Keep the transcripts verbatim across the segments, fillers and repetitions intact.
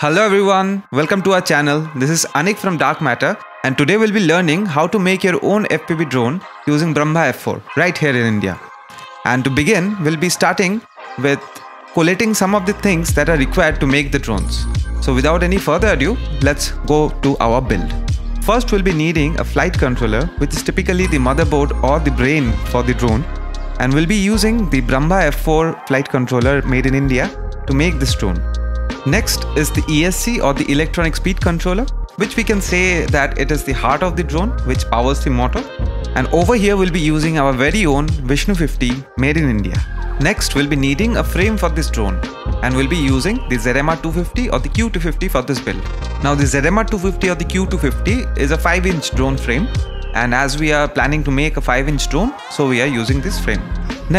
Hello everyone, welcome to our channel. This is Anik from Dark Matter and today we'll be learning how to make your own F P V drone using Brahma F four right here in India. And to begin, we'll be starting with collating some of the things that are required to make the drones. So without any further ado, let's go to our build. First, we'll be needing a flight controller, which is typically the motherboard or the brain for the drone, and we'll be using the Brahma F four flight controller made in India to make this drone. Next is the E S C or the electronic speed controller, which we can say that it is the heart of the drone which powers the motor, and over here we'll be using our very own Vishnu fifty made in India. Next we'll be needing a frame for this drone and we'll be using the Z M R two fifty or the Q two fifty for this build. Now the Z M R two fifty or the Q two fifty is a five inch drone frame, and as we are planning to make a five inch drone, so we are using this frame.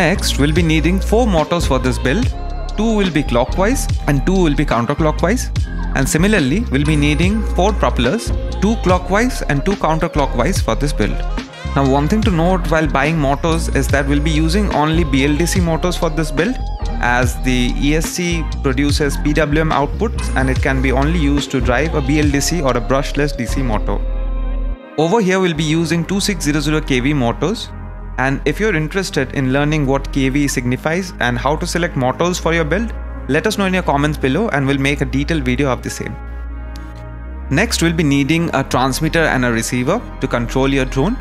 Next we'll be needing four motors for this build. Two will be clockwise and two will be counterclockwise, and similarly we'll be needing four propellers, two clockwise and two counterclockwise for this build. Now one thing to note while buying motors is that we'll be using only B L D C motors for this build, as the E S C produces P W M outputs and it can be only used to drive a B L D C or a brushless D C motor. Over here we'll be using twenty-six hundred K V motors. And if you're interested in learning what K V signifies and how to select motors for your build, let us know in your comments below and we'll make a detailed video of the same. Next we'll be needing a transmitter and a receiver to control your drone,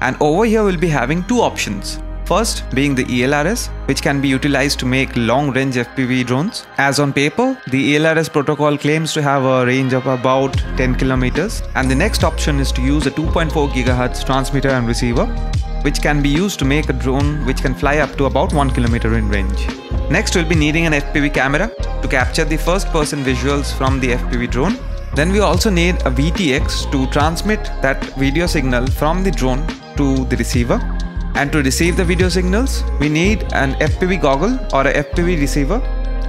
and over here we'll be having two options. First being the E L R S, which can be utilized to make long range F P V drones, as on paper the E L R S protocol claims to have a range of about ten kilometers, and the next option is to use a two point four gigahertz transmitter and receiver, which can be used to make a drone which can fly up to about one kilometer in range. Next we'll be needing an F P V camera to capture the first person visuals from the F P V drone. Then we also need a V T X to transmit that video signal from the drone to the receiver, and to receive the video signals we need an F P V goggle or a F P V receiver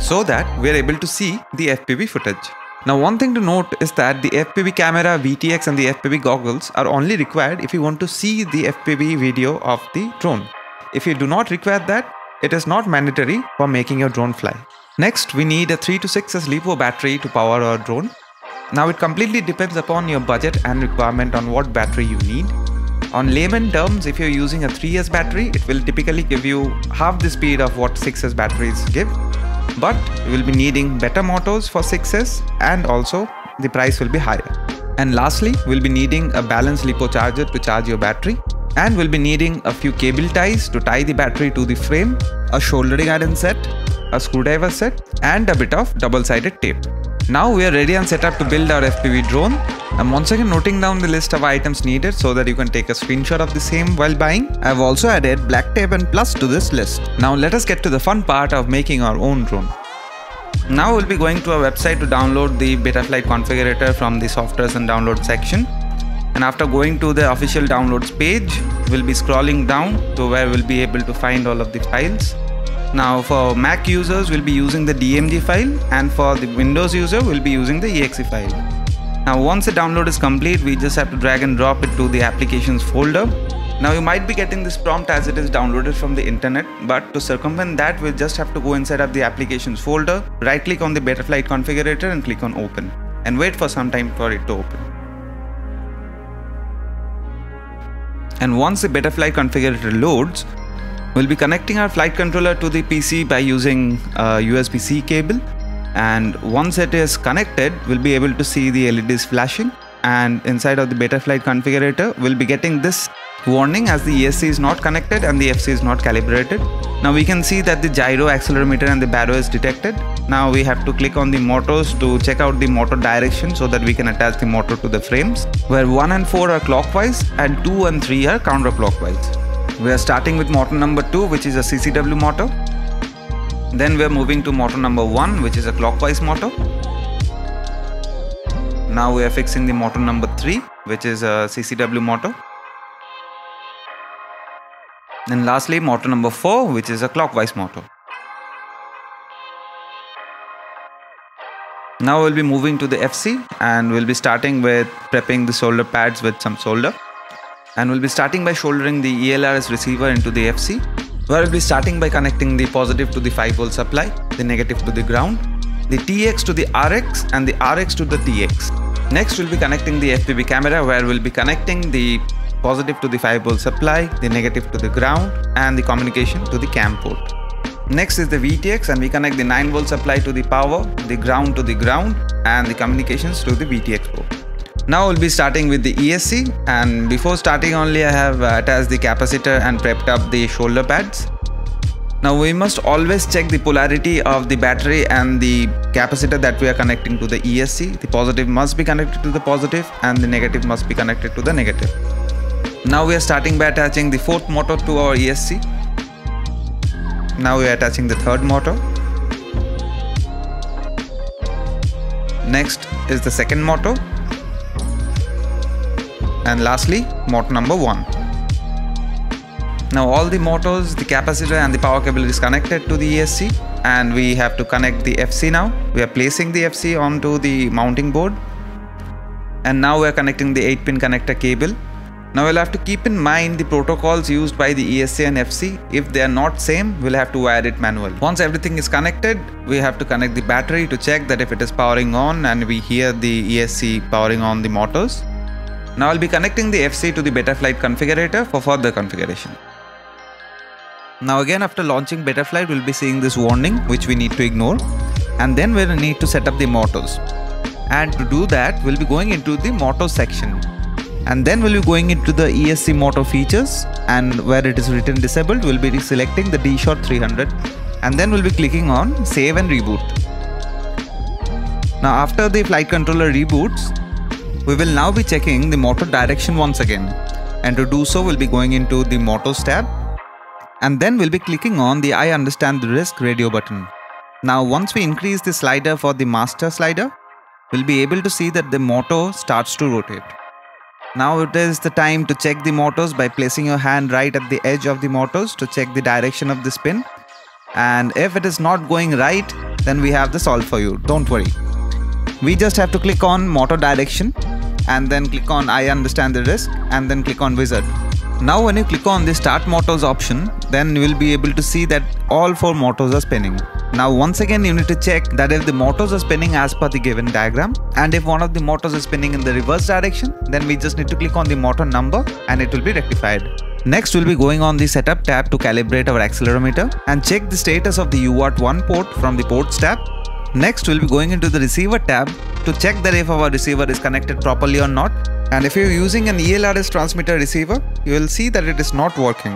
so that we're able to see the F P V footage. Now one thing to note is that the F P V camera, V T X and the F P V goggles are only required if you want to see the F P V video of the drone. If you do not require that, it is not mandatory for making your drone fly. Next we need a three to six S LiPo battery to power our drone. Now it completely depends upon your budget and requirement on what battery you need. On layman terms, if you're using a three S battery, it will typically give you half the speed of what six S batteries give. But you will be needing better motors for six S and also the price will be higher. And lastly, we'll be needing a balanced LiPo charger to charge your battery, and we'll be needing a few cable ties to tie the battery to the frame, a shouldering iron set, a screwdriver set and a bit of double-sided tape. Now we are ready and set up to build our F P V drone. I'm once again noting down the list of items needed so that you can take a screenshot of the same while buying. I've also added black tape and plus to this list. Now let us get to the fun part of making our own drone. Now we'll be going to our website to download the Betaflight configurator from the softwares and download section. And after going to the official downloads page, we'll be scrolling down to where we'll be able to find all of the files. Now for Mac users, we'll be using the D M G file, and for the Windows user, we'll be using the E X E file. Now once the download is complete, we just have to drag and drop it to the applications folder. Now you might be getting this prompt as it is downloaded from the internet, but to circumvent that, we'll just have to go inside of the applications folder, right click on the Betaflight configurator and click on open, and wait for some time for it to open. And once the Betaflight configurator loads, we'll be connecting our flight controller to the P C by using a U S B C cable, and once it is connected we'll be able to see the L E Ds flashing, and inside of the Betaflight configurator we'll be getting this warning as the E S C is not connected and the F C is not calibrated. Now we can see that the gyro, accelerometer and the barrow is detected. Now we have to click on the motors to check out the motor direction so that we can attach the motor to the frames, where one and four are clockwise and two and three are counterclockwise. We are starting with motor number two, which is a C C W motor. Then we are moving to motor number one, which is a clockwise motor. Now we are fixing the motor number three, which is a C C W motor. And lastly motor number four, which is a clockwise motor. Now we'll be moving to the F C and we'll be starting with prepping the solder pads with some solder. And we'll be starting by soldering the E L R S receiver into the F C, where we'll be starting by connecting the positive to the five volt supply, the negative to the ground. the T X to the R X and the R X to the T X. Next we'll be connecting the F P V camera, where we'll be connecting the positive to the five volt supply, the negative to the ground, and the communication to the cam port. Next is the V T X, and we connect the nine volt supply to the power, the ground to the ground, and the communications to the V T X port. Now we'll be starting with the E S C, and before starting only I have attached the capacitor and prepped up the shoulder pads. Now we must always check the polarity of the battery and the capacitor that we are connecting to the E S C. The positive must be connected to the positive and the negative must be connected to the negative. Now we are starting by attaching the fourth motor to our E S C. Now we are attaching the third motor. Next is the second motor. And lastly, motor number one. Now all the motors, the capacitor and the power cable is connected to the E S C, and we have to connect the F C now. We are placing the F C onto the mounting board. And now we are connecting the eight pin connector cable. Now we'll have to keep in mind the protocols used by the E S C and F C. If they are not same, we'll have to wire it manually. Once everything is connected, we have to connect the battery to check that if it is powering on, and we hear the E S C powering on the motors. Now I'll be connecting the F C to the Betaflight configurator for further configuration. Now again, after launching Betaflight, we'll be seeing this warning which we need to ignore, and then we'll need to set up the motors. And to do that, we'll be going into the motor section. And then we'll be going into the E S C motor features, and where it is written disabled, we'll be selecting the DShot three hundred, and then we'll be clicking on save and reboot. Now after the flight controller reboots, we will now be checking the motor direction once again, and to do so we'll be going into the motors tab, and then we'll be clicking on the I understand the risk radio button. Now once we increase the slider for the master slider, we'll be able to see that the motor starts to rotate. Now it is the time to check the motors by placing your hand right at the edge of the motors to check the direction of the spin. And if it is not going right, then we have the solve for you, don't worry. We just have to click on motor direction, and then click on I understand the risk, and then click on wizard. Now when you click on the start motors option, then you will be able to see that all four motors are spinning. Now once again you need to check that if the motors are spinning as per the given diagram, and if one of the motors is spinning in the reverse direction, then we just need to click on the motor number and it will be rectified. Next we'll be going on the setup tab to calibrate our accelerometer and check the status of the U A R T one port from the ports tab. Next we'll be going into the receiver tab to check that if our receiver is connected properly or not. And if you're using an E L R S transmitter receiver, you will see that it is not working.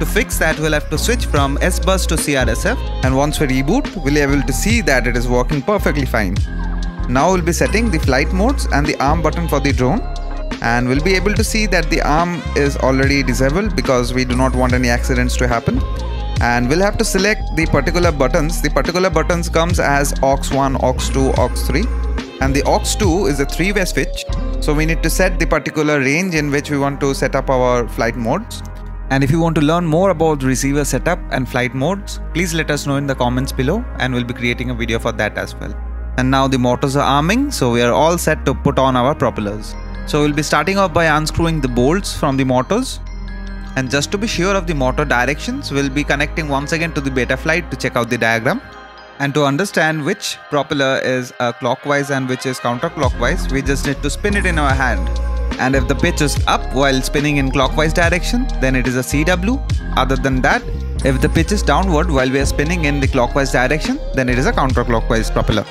To fix that, we'll have to switch from S bus to C R S F, and once we reboot, we'll be able to see that it is working perfectly fine. Now we'll be setting the flight modes and the arm button for the drone, and we'll be able to see that the arm is already disabled because we do not want any accidents to happen. And we'll have to select the particular buttons. The particular buttons comes as A U X one, A U X two, A U X three, and the A U X two is a three way switch. So we need to set the particular range in which we want to set up our flight modes. And if you want to learn more about receiver setup and flight modes, please let us know in the comments below, and we'll be creating a video for that as well. And now the motors are arming, so we are all set to put on our propellers. So we'll be starting off by unscrewing the bolts from the motors. And just to be sure of the motor directions, we'll be connecting once again to the Betaflight to check out the diagram. And to understand which propeller is uh, clockwise and which is counterclockwise, we just need to spin it in our hand. And if the pitch is up while spinning in clockwise direction, then it is a C W. Other than that, if the pitch is downward while we are spinning in the clockwise direction, then it is a counterclockwise propeller.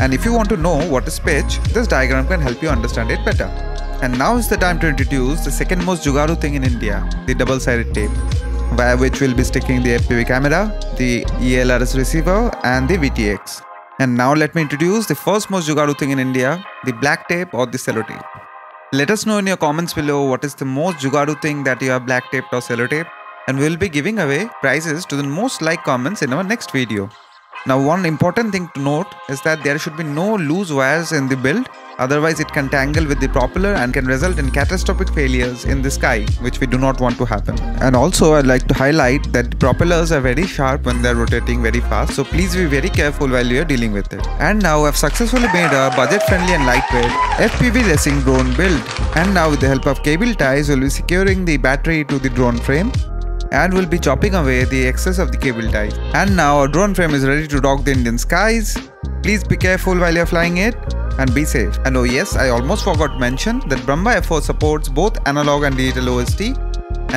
And if you want to know what is pitch, this diagram can help you understand it better. And now is the time to introduce the second most jugaru thing in India, the double-sided tape, via which we'll be sticking the F P V camera, the E L R S receiver and the V T X. And now let me introduce the first most jugaru thing in India, the black tape or the sellotape. Let us know in your comments below what is the most jugaadu thing that you have black taped or sellotape, and we will be giving away prizes to the most like comments in our next video. Now one important thing to note is that there should be no loose wires in the build, otherwise it can tangle with the propeller and can result in catastrophic failures in the sky, which we do not want to happen. And also I'd like to highlight that the propellers are very sharp when they're rotating very fast, so please be very careful while you're dealing with it. And now I've successfully made a budget-friendly and lightweight F P V racing drone build. And now with the help of cable ties, we'll be securing the battery to the drone frame, and we'll be chopping away the excess of the cable tie. And now our drone frame is ready to dock the Indian skies. Please be careful while you're flying it and be safe. And oh yes, I almost forgot to mention that Brahma F four supports both analog and digital O S T.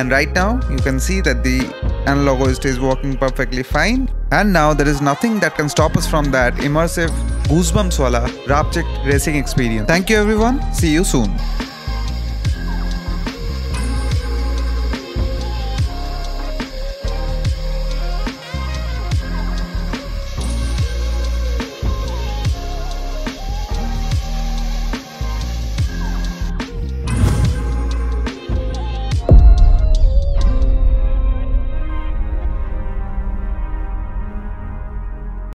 And right now, you can see that the analog O S T is working perfectly fine. And now there is nothing that can stop us from that immersive, goosebumps wala Raptic racing experience. Thank you everyone. See you soon.